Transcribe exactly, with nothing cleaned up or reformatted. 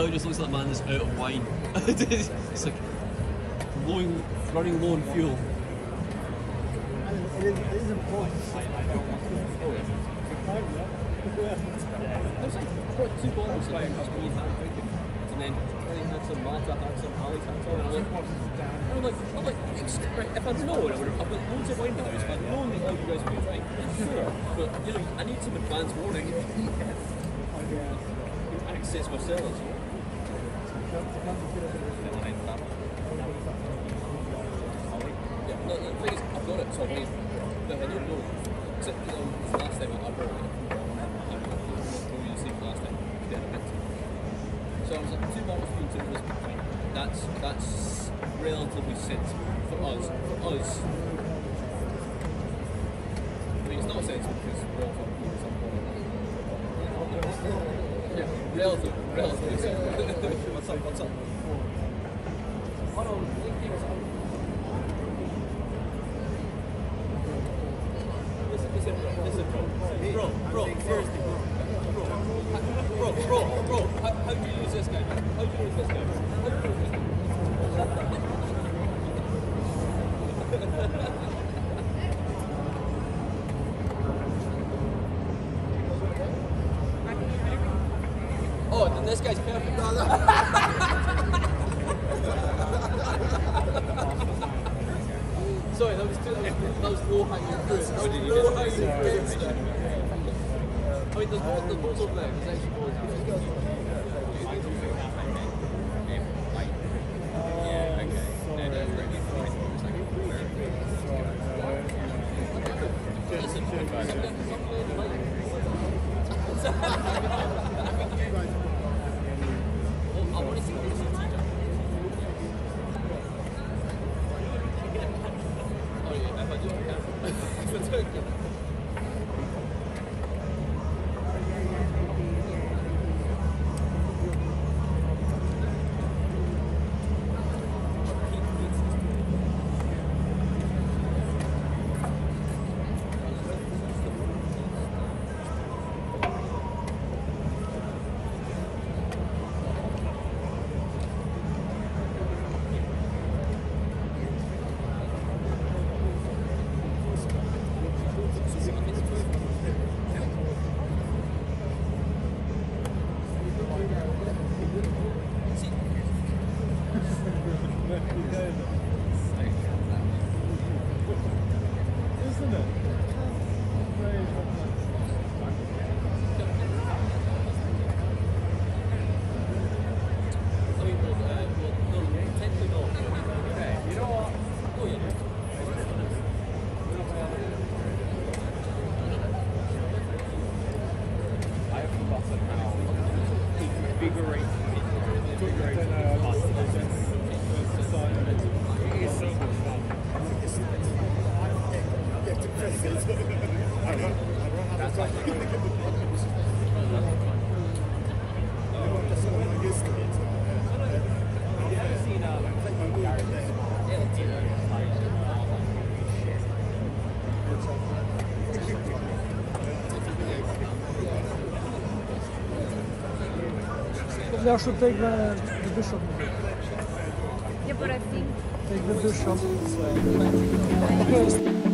hell just looks like, man, that's out of wine. It's like blowing, running low on fuel. It is, it is important. I've got two bottles of wine, and then I had some Malta, I had some Alex, I had some Alex. I'm like, I'm like, right, if I'd known, I would have, I've got loads of wine in the house, if I'd known that all you guys would be right, sure, but, you know, I need some advance warning. Access my cellars. Yeah, no, the thing is, I've got it, so I've made but I don't know. Except, you know, the last time I brought it, I told you the same last time, you did a bit. So I was like, two bottles of two was fine. That's, that's relatively sensible for us. For us. I mean, it's not sensible because we're all talking about something. Yeah, relative, relative. What's up, what's up? Bro, bro, seriously, bro. Bro, bro, bro, bro. How, how do you use this guy? How do you use this guy? How do you use this guy? Oh, then this guy's perfect. No, no. Sorry, that was too, that was, that was low hanging fruit. How did you just hang your fruit? I mean, there's the balls over there. There's actually balls over there. Yeah, okay. No, no, no. Listen, listen. I should take the, the bishop. Yeah, but I think... Take the bishop.